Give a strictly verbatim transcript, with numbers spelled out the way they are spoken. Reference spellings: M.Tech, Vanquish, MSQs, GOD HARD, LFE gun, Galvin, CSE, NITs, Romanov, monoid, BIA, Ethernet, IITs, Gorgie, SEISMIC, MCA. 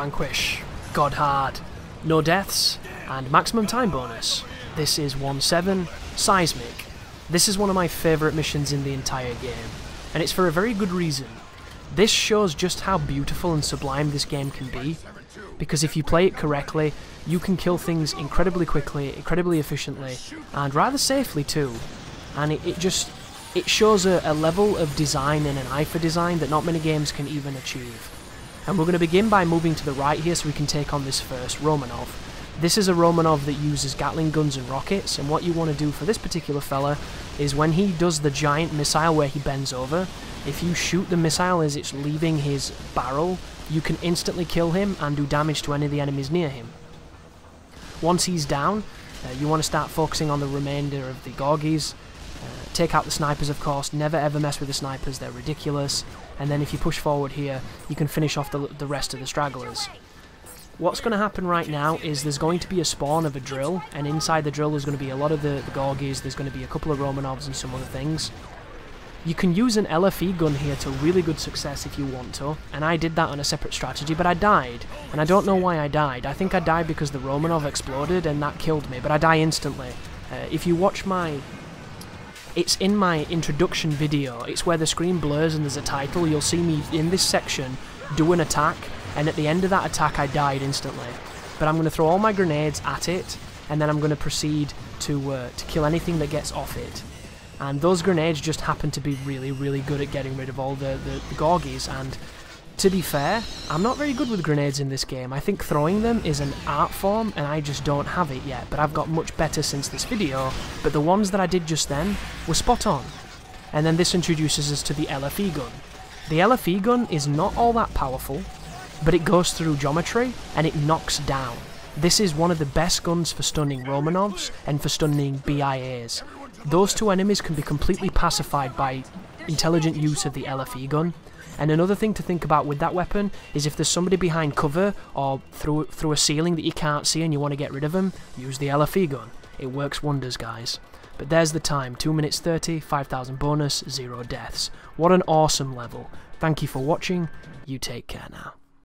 Vanquish, God Hard, no deaths, and maximum time bonus. This is one seven, Seismic. This is one of my favourite missions in the entire game, and it's for a very good reason. This shows just how beautiful and sublime this game can be, because if you play it correctly, you can kill things incredibly quickly, incredibly efficiently, and rather safely too. And it, it just, it shows a, a level of design and an eye for design that not many games can even achieve. And we're going to begin by moving to the right here so we can take on this first Romanov. This is a Romanov that uses Gatling guns and rockets, and what you want to do for this particular fella is when he does the giant missile where he bends over, if you shoot the missile as it's leaving his barrel, you can instantly kill him and do damage to any of the enemies near him. Once he's down, uh, you want to start focusing on the remainder of the Gorgies. Uh, take out the snipers, of course. Never ever mess with the snipers, they're ridiculous. And then if you push forward here, you can finish off the, the rest of the stragglers. What's going to happen right now is there's going to be a spawn of a drill, and inside the drill there's going to be a lot of the, the Gorgies, there's going to be a couple of Romanovs and some other things. You can use an L F E gun here to really good success if you want to, and I did that on a separate strategy, but I died, and I don't know why I died. I think I died because the Romanov exploded and that killed me, but I die instantly. Uh, if you watch my... It's in my introduction video, it's where the screen blurs and there's a title, you'll see me in this section do an attack, and at the end of that attack I died instantly. But I'm going to throw all my grenades at it, and then I'm going to proceed to, uh, to kill anything that gets off it. And those grenades just happen to be really, really good at getting rid of all the, the, the Gorgies, and to be fair, I'm not very good with grenades in this game. I think throwing them is an art form, and I just don't have it yet, but I've got much better since this video, but the ones that I did just then were spot on. And then this introduces us to the L F E gun. The L F E gun is not all that powerful, but it goes through geometry, and it knocks down. This is one of the best guns for stunning Romanovs and for stunning B I As. Those two enemies can be completely pacified by intelligent use of the L F E gun. And another thing to think about with that weapon is if there's somebody behind cover or through, through a ceiling that you can't see and you want to get rid of them, use the L F E gun. It works wonders, guys. But there's the time, two minutes thirty, five thousand bonus, zero deaths. What an awesome level. Thank you for watching, you take care now.